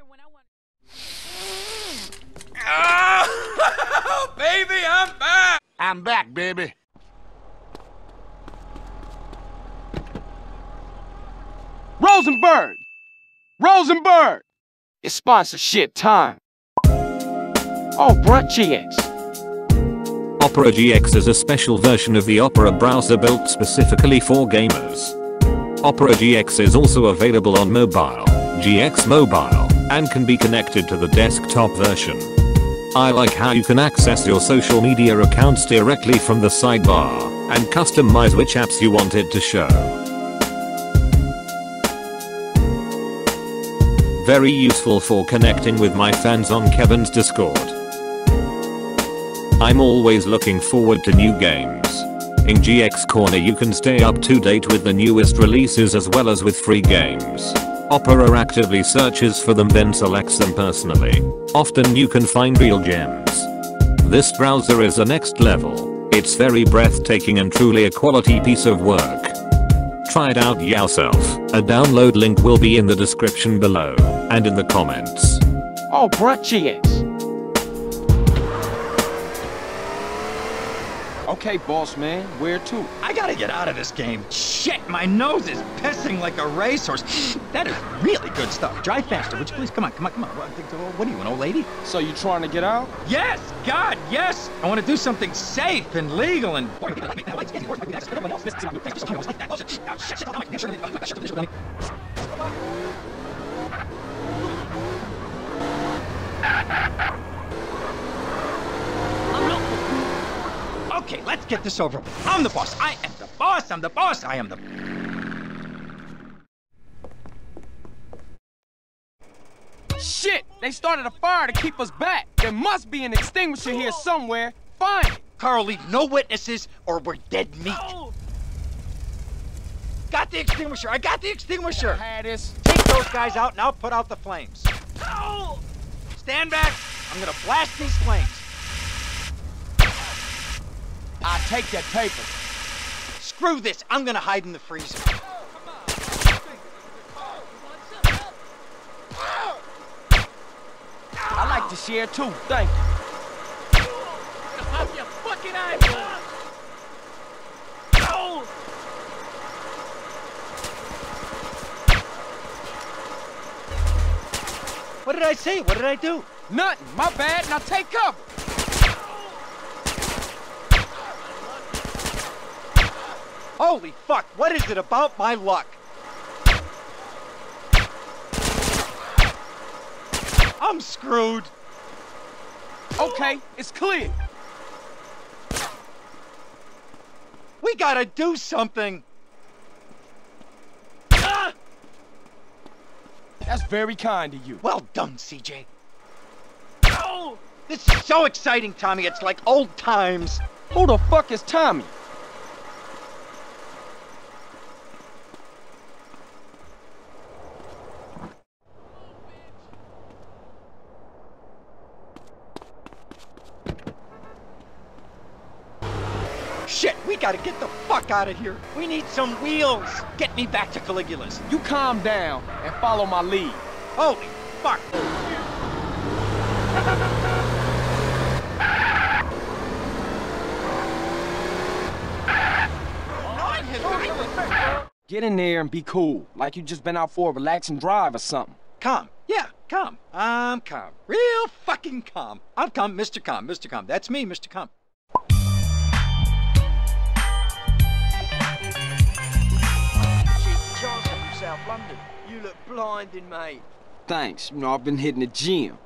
here when I want. Oh, baby, I'm back. I'm back, baby. Rosenberg. Rosenberg. It's sponsorship time. Oh, bruh, GX. Opera GX is a special version of the Opera browser built specifically for gamers. Opera GX is also available on mobile, GX Mobile, and can be connected to the desktop version. I like how you can access your social media accounts directly from the sidebar, and customize which apps you want it to show. Very useful for connecting with my fans on Kevin's Discord. I'm always looking forward to new games. In GX Corner you can stay up to date with the newest releases as well as with free games. Opera actively searches for them then selects them personally. Often you can find real gems. This browser is the next level. It's very breathtaking and truly a quality piece of work. Try it out yourself. A download link will be in the description below and in the comments. Oh, GX. Okay, boss man, where to? I gotta get out of this game. Shit, my nose is pissing like a racehorse. That is really good stuff. Drive faster, would you please? Come on, come on, come on. What are you, an old lady? So you trying to get out? Yes, God, yes. I want to do something safe and legal and... Okay, let's get this over with. I'm the boss. I am the boss. I'm the boss. I am the... Shit! They started a fire to keep us back. There must be an extinguisher here somewhere. Find it. Carl, leave no witnesses or we're dead meat. Oh. Got the extinguisher. I got the extinguisher. Had this. Take those guys out and I'll put out the flames. Oh. Stand back. I'm gonna blast these flames. I take that paper. Screw this. I'm gonna hide in the freezer. I like to share too. Thank you. Pop your fucking eyeball. What did I say? What did I do? Nothing. My bad. Now take cover. Holy fuck, what is it about my luck? I'm screwed. Okay, it's clear. We gotta do something. Ah! That's very kind of you. Well done, CJ. Oh! This is so exciting, Tommy. It's like old times. Who the fuck is Tommy? Shit, we gotta get the fuck out of here. We need some wheels. Get me back to Caligula's. You calm down and follow my lead. Holy fuck. Get in there and be cool, like you just been out for a relaxing drive or something. Calm. Yeah, calm. I'm calm. Real fucking calm. I'm calm, Mr. Calm, Mr. Calm. That's me, Mr. Calm. London. You look blinding, mate. Thanks. You know, I've been hitting the gym.